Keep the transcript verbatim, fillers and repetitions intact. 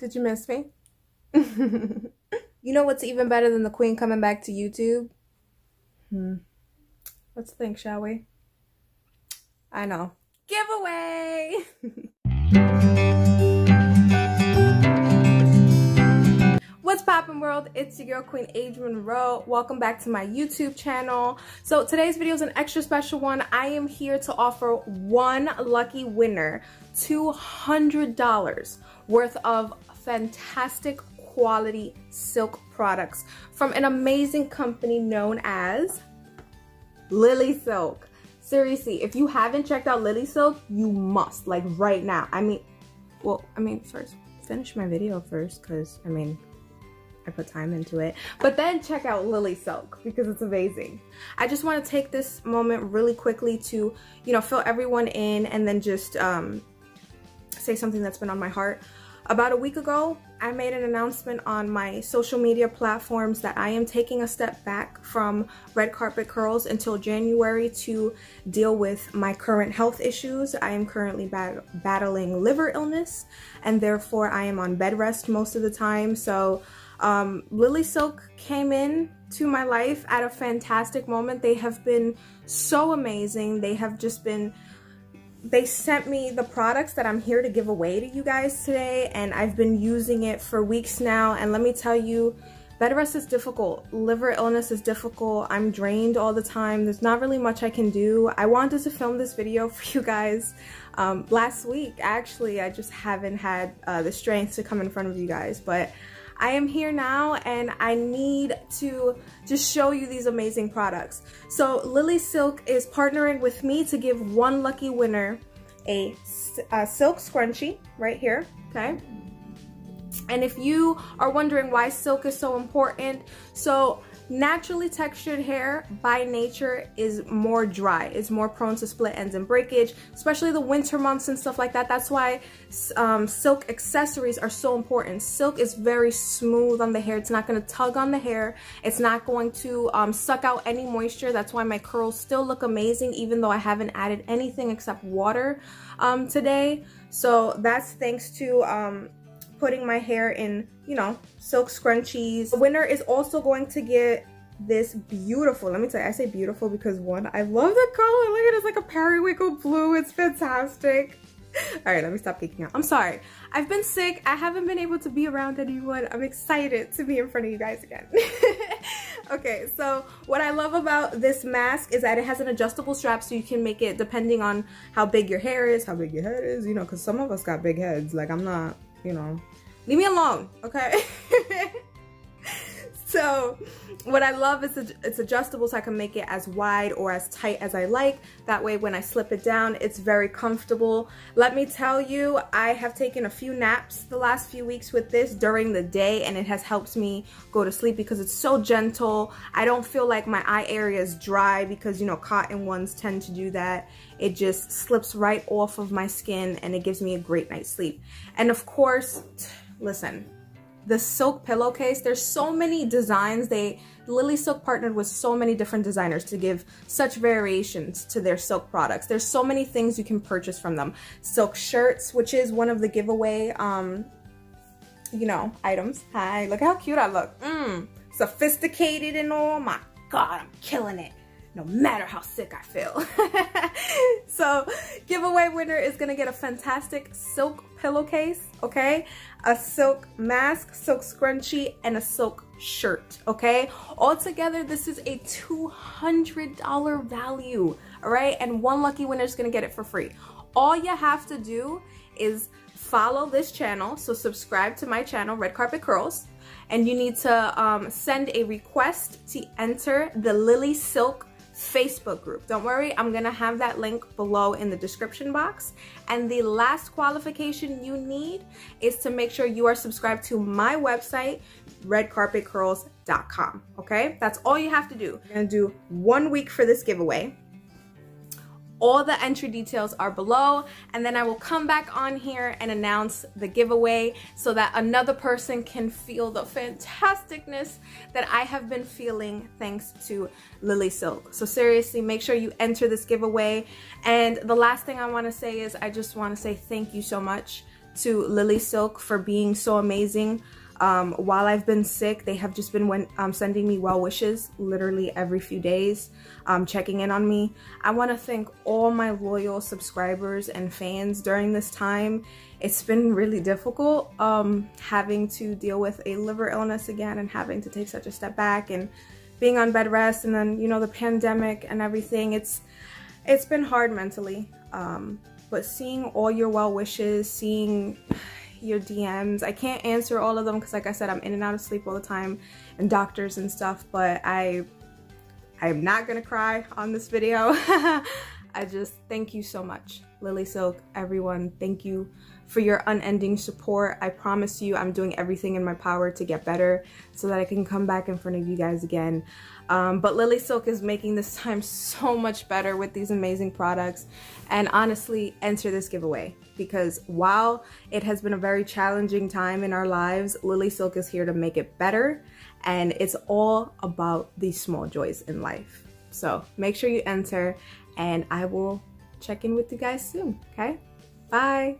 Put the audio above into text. Did you miss me? You know what's even better than the Queen coming back to YouTube? Hmm. Let's think, shall we? I know. Giveaway! What's poppin' world? It's your girl Queen Adrienne Rowe. Welcome back to my YouTube channel. So today's video is an extra special one. I am here to offer one lucky winner two hundred dollars worth of fantastic quality silk products from an amazing company known as LilySilk. Seriously, if you haven't checked out LilySilk, you must, like right now. I mean, well, I mean, first, finish my video first, because, I mean, I put time into it. But then check out LilySilk, because it's amazing. I just want to take this moment really quickly to, you know, fill everyone in and then just um, say something that's been on my heart. About a week ago, I made an announcement on my social media platforms that I am taking a step back from Red Carpet Curls until January to deal with my current health issues. I am currently bat- battling liver illness, and therefore I am on bed rest most of the time. So um, LilySilk came in to my life at a fantastic moment. They have been so amazing. They have just been... They sent me the products that I'm here to give away to you guys today, and I've been using it for weeks now, and let me tell you, bed rest is difficult. Liver illness is difficult. I'm drained all the time. There's not really much I can do. I wanted to film this video for you guys um, last week. Actually, I just haven't had uh, the strength to come in front of you guys, but I am here now and I need to just show you these amazing products. So LilySilk is partnering with me to give one lucky winner a, a silk scrunchie right here, okay? And if you are wondering why silk is so important, so naturally textured hair by nature is more dry. It's more prone to split ends and breakage, especially the winter months and stuff like that. That's why um, silk accessories are so important. Silk is very smooth on the hair. It's not going to tug on the hair. It's not going to um, suck out any moisture. That's why my curls still look amazing, even though I haven't added anything except water um, today. So that's thanks to... Um, putting my hair in, you know, silk scrunchies. The winner is also going to get this beautiful, let me tell you, I say beautiful because one, I love the color, look at it, it's like a periwinkle blue, it's fantastic. All right, let me stop geeking out. I'm sorry. I've been sick. I haven't been able to be around anyone. I'm excited to be in front of you guys again. Okay, so what I love about this mask is that it has an adjustable strap, so you can make it depending on how big your hair is, how big your head is, you know, because some of us got big heads. Like, I'm not... You know, leave me alone, okay? So what I love is it's adjustable, so I can make it as wide or as tight as I like. That way when I slip it down, it's very comfortable. Let me tell you, I have taken a few naps the last few weeks with this during the day, and it has helped me go to sleep because it's so gentle. I don't feel like my eye area is dry because, you know, cotton ones tend to do that. It just slips right off of my skin and it gives me a great night's sleep. And of course, listen, the silk pillowcase, there's so many designs. They LilySilk partnered with so many different designers to give such variations to their silk products. There's so many things you can purchase from them. Silk shirts, which is one of the giveaway um you know items. Hi, look how cute I look. Mmm, sophisticated and all. My god, I'm killing it no matter how sick I feel. So giveaway winner is gonna get a fantastic silk pillowcase, okay, a silk mask, silk scrunchie, and a silk shirt, okay? Altogether, this is a two hundred dollar value, all right? And one lucky winner is gonna get it for free. All you have to do is follow this channel, so subscribe to my channel, Red Carpet Curls, and you need to um, send a request to enter the LilySilk Facebook group. Don't worry, I'm gonna have that link below in the description box. And the last qualification you need is to make sure you are subscribed to my website, red carpet curls dot com, okay? That's all you have to do. I'm gonna do one week for this giveaway. All the entry details are below, and then I will come back on here and announce the giveaway so that another person can feel the fantasticness that I have been feeling thanks to LilySilk. So seriously, make sure you enter this giveaway. And the last thing I wanna say is I just wanna say thank you so much. to LilySilk for being so amazing. Um, while I've been sick, they have just been when, um, sending me well wishes literally every few days, um, checking in on me. I want to thank all my loyal subscribers and fans during this time. It's been really difficult um, having to deal with a liver illness again and having to take such a step back and being on bed rest, and then, you know, the pandemic and everything. It's, it's been hard mentally, um, but seeing all your well wishes, seeing your D Ms. I can't answer all of them because, like I said, I'm in and out of sleep all the time and doctors and stuff, but I I am not gonna cry on this video. I just thank you so much, LilySilk, everyone. Thank you for your unending support. I promise you I'm doing everything in my power to get better so that I can come back in front of you guys again. Um, but LilySilk is making this time so much better with these amazing products. And honestly, enter this giveaway, because while it has been a very challenging time in our lives, LilySilk is here to make it better. And it's all about these small joys in life. So make sure you enter, and I will check in with you guys soon, okay? Bye!